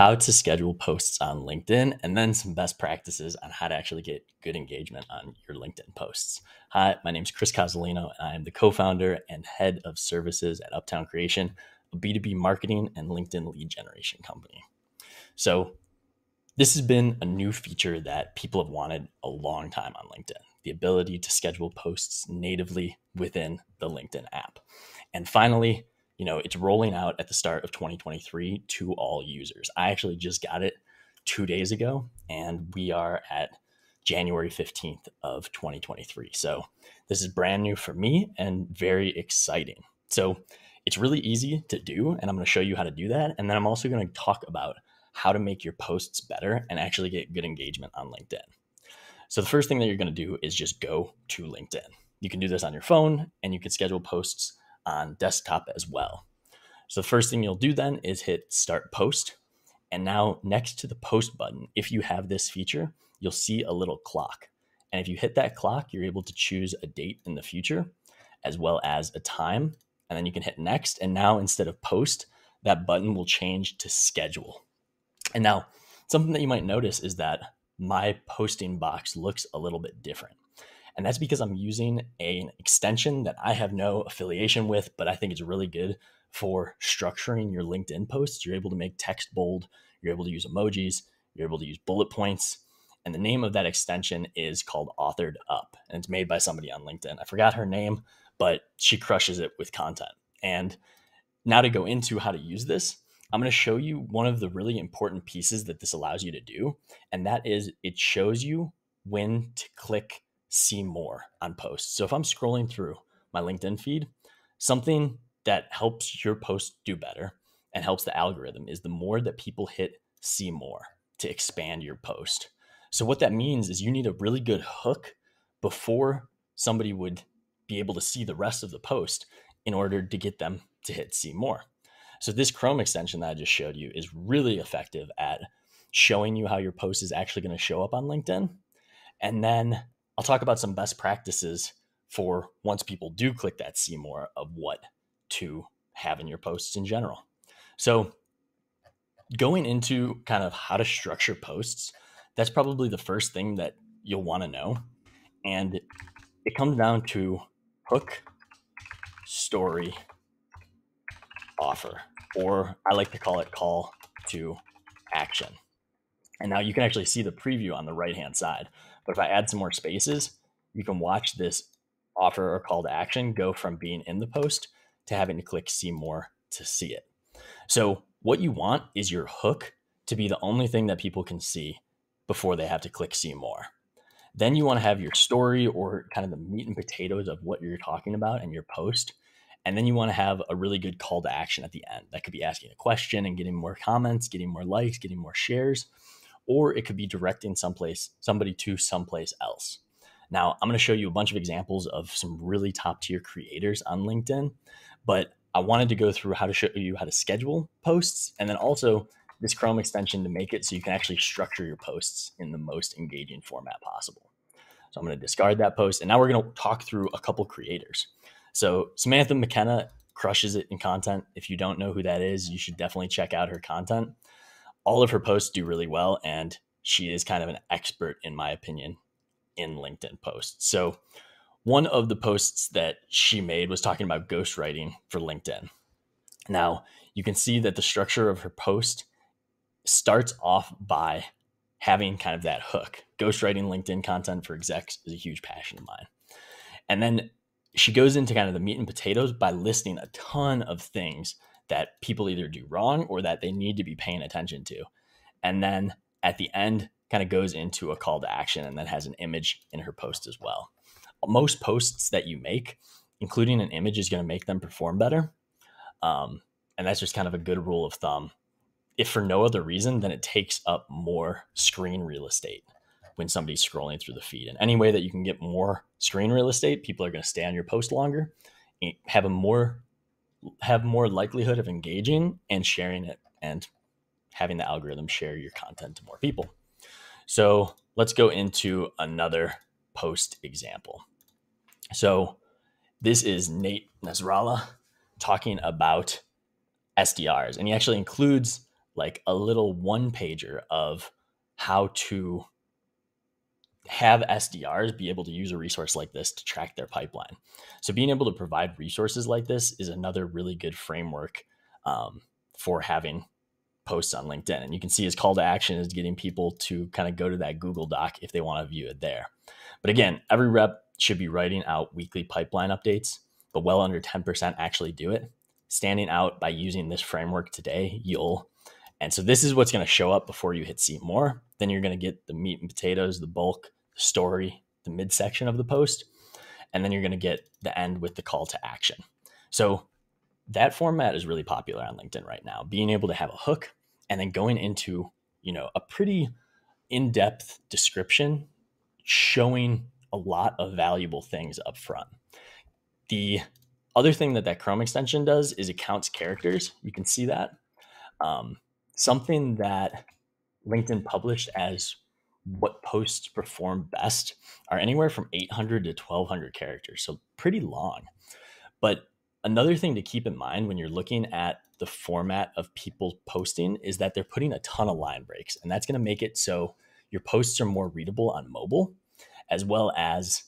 how to schedule posts on LinkedIn, and then some best practices on how to actually get good engagement on your LinkedIn posts. Hi, my name is Chris Cozzolino, and I am the co-founder and head of services at Uptown Creation, a B2B marketing and LinkedIn lead generation company. So this has been a new feature that people have wanted a long time on LinkedIn, the ability to schedule posts natively within the LinkedIn app. And finally, you know, it's rolling out at the start of 2023 to all users. I actually just got it 2 days ago, and we are at January 15th of 2023. So this is brand new for me and very exciting. So it's really easy to do, and I'm going to show you how to do that. And then I'm also going to talk about how to make your posts better and actually get good engagement on LinkedIn. So the first thing that you're going to do is just go to LinkedIn. You can do this on your phone, and you can schedule posts on desktop as well. So the first thing you'll do then is hit Start Post. And now next to the post button, if you have this feature, you'll see a little clock. And if you hit that clock, you're able to choose a date in the future as well as a time. And then you can hit next. And now instead of post, that button will change to schedule. And now something that you might notice is that my posting box looks a little bit different. And that's because I'm using an extension that I have no affiliation with, but I think it's really good for structuring your LinkedIn posts. You're able to make text bold. You're able to use emojis. You're able to use bullet points. And the name of that extension is called Authored Up. And it's made by somebody on LinkedIn. I forgot her name, but she crushes it with content. And now to go into how to use this, I'm going to show you one of the really important pieces that this allows you to do. And that is it shows you when to click see more on posts. So if I'm scrolling through my LinkedIn feed, something that helps your post do better and helps the algorithm is the more that people hit see more to expand your post. So what that means is you need a really good hook before somebody would be able to see the rest of the post in order to get them to hit see more. So this Chrome extension that I just showed you is really effective at showing you how your post is actually going to show up on LinkedIn. And then I'll talk about some best practices for once people do click that see more of what to have in your posts in general. So going into kind of how to structure posts, that's probably the first thing that you'll want to know. And it comes down to hook, story, offer, or I like to call it call to action. And now you can actually see the preview on the right-hand side. But if I add some more spaces, you can watch this offer or call to action go from being in the post to having to click see more to see it. So what you want is your hook to be the only thing that people can see before they have to click see more. Then you want to have your story or kind of the meat and potatoes of what you're talking about and your post. And then you want to have a really good call to action at the end. That could be asking a question and getting more comments, getting more likes, getting more shares. Or it could be directing somebody to someplace else. Now, I'm going to show you a bunch of examples of some really top tier creators on LinkedIn, but I wanted to go through how to show you how to schedule posts and then also this Chrome extension to make it so you can actually structure your posts in the most engaging format possible. So I'm going to discard that post, and now we're going to talk through a couple creators. So Samantha McKenna crushes it in content. If you don't know who that is, you should definitely check out her content. All of her posts do really well, and she is kind of an expert, in my opinion, in LinkedIn posts. So one of the posts that she made was talking about ghostwriting for LinkedIn. Now, you can see that the structure of her post starts off by having kind of that hook. Ghostwriting LinkedIn content for execs is a huge passion of mine. And then she goes into kind of the meat and potatoes by listing a ton of things that people either do wrong or that they need to be paying attention to. And then at the end kind of goes into a call to action and then has an image in her post as well. Most posts that you make, including an image, is going to make them perform better. And that's just kind of a good rule of thumb. If for no other reason, then it takes up more screen real estate when somebody's scrolling through the feed. And any way that you can get more screen real estate, people are going to stay on your post longer, and have more likelihood of engaging and sharing it and having the algorithm share your content to more people. So let's go into another post example. So this is Nate Nasralla talking about SDRs, and he actually includes like a little one pager of how to have SDRs be able to use a resource like this to track their pipeline. So being able to provide resources like this is another really good framework for having posts on LinkedIn. And you can see his call to action is getting people to kind of go to that Google Doc if they want to view it there. But again, every rep should be writing out weekly pipeline updates, but well under 10% actually do it. Standing out by using this framework today, and so this is what's going to show up before you hit see more. Then you're going to get the meat and potatoes, the bulk, the story, the midsection of the post, and then you're going to get the end with the call to action. So that format is really popular on LinkedIn right now, being able to have a hook and then going into, you know, a pretty in-depth description, showing a lot of valuable things up front. The other thing that Chrome extension does is it counts characters. You can see that. Something that LinkedIn published as what posts perform best are anywhere from 800 to 1,200 characters, so pretty long. But another thing to keep in mind when you're looking at the format of people posting is that they're putting a ton of line breaks, and that's going to make it so your posts are more readable on mobile, as well as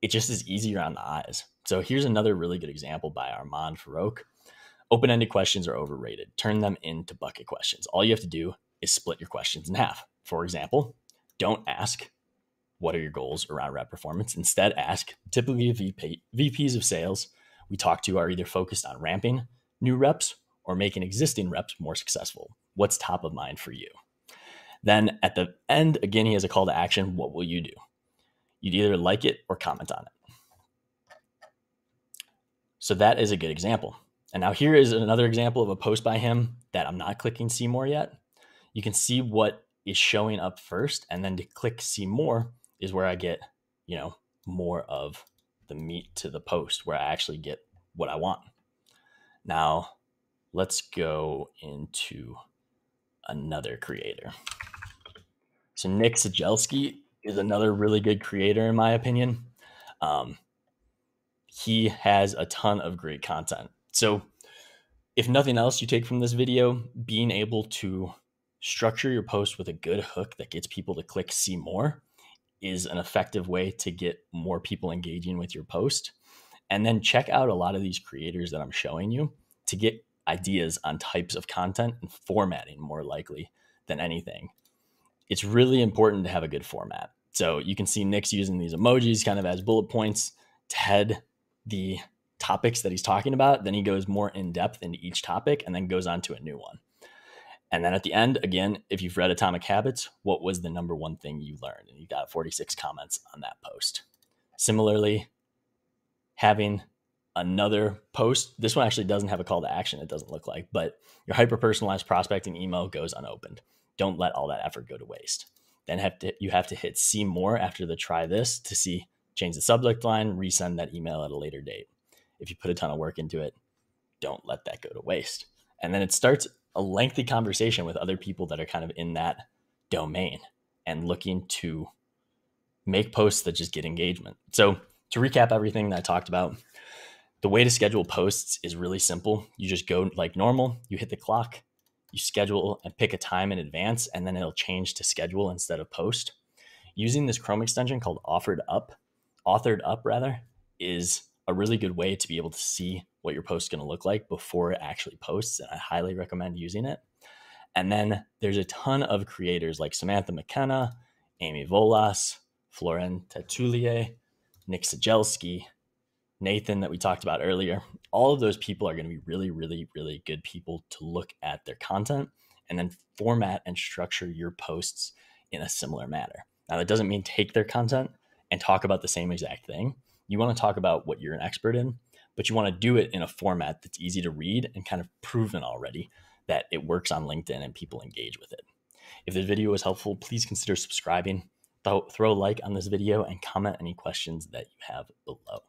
it just is easier on the eyes. So here's another really good example by Armand Farouk. Open-ended questions are overrated. Turn them into bucket questions. All you have to do is split your questions in half. For example, don't ask, what are your goals around rep performance? Instead, ask, typically VPs of sales we talk to are either focused on ramping new reps or making existing reps more successful. What's top of mind for you? Then at the end, again, he has a call to action. What will you do? You'd either like it or comment on it. So that is a good example. And now here is another example of a post by him that I'm not clicking see more yet. You can see what is showing up first, and then to click see more is where I get, you know, more of the meat to the post, where I actually get what I want. Now let's go into another creator. So Nick Sajelski is another really good creator in my opinion. He has a ton of great content. So if nothing else you take from this video, being able to structure your post with a good hook that gets people to click see more is an effective way to get more people engaging with your post. And then check out a lot of these creators that I'm showing you to get ideas on types of content and formatting more likely than anything. It's really important to have a good format. So you can see Nick's using these emojis kind of as bullet points to head the topics that he's talking about. Then he goes more in depth into each topic and then goes on to a new one. And then at the end, again, if you've read Atomic Habits, what was the number one thing you learned? And you got 46 comments on that post. Similarly, having another post, this one actually doesn't have a call to action, it doesn't look like, but your hyper-personalized prospecting email goes unopened. Don't let all that effort go to waste. Then you have to hit see more after the try this to see, change the subject line, resend that email at a later date. If you put a ton of work into it, don't let that go to waste. And then it starts a lengthy conversation with other people that are kind of in that domain and looking to make posts that just get engagement. So to recap everything that I talked about, the way to schedule posts is really simple. You just go like normal, you hit the clock, you schedule and pick a time in advance, and then it'll change to schedule instead of post. Using this Chrome extension called Authored Up is a really good way to be able to see what your post is going to look like before it actually posts. And I highly recommend using it. And then there's a ton of creators like Samantha McKenna, Amy Volas, Florent Tetoulier, Nick Sajelski, Nathan that we talked about earlier. All of those people are going to be really, really, really good people to look at their content and then format and structure your posts in a similar manner. Now that doesn't mean take their content and talk about the same exact thing. You want to talk about what you're an expert in, but you want to do it in a format that's easy to read and kind of proven already that it works on LinkedIn and people engage with it. If this video was helpful, please consider subscribing, throw a like on this video, and comment any questions that you have below.